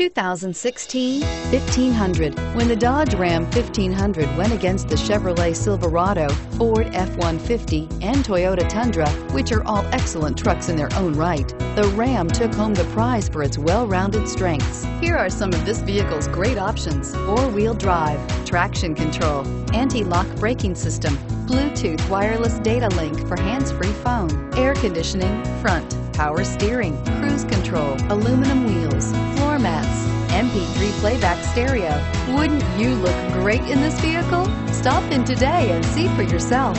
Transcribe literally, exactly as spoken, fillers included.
two thousand sixteen fifteen hundred. When the Dodge Ram fifteen hundred went against the Chevrolet Silverado, Ford F one fifty, and Toyota Tundra, which are all excellent trucks in their own right, the Ram took home the prize for its well-rounded strengths. Here are some of this vehicle's great options: four-wheel drive, traction control, anti-lock braking system, Bluetooth wireless data link for hands-free phone, air conditioning, front, power steering, cruise control, aluminum wheels, floor mats, M P three playback stereo. Wouldn't you look great in this vehicle? Stop in today and see for yourself.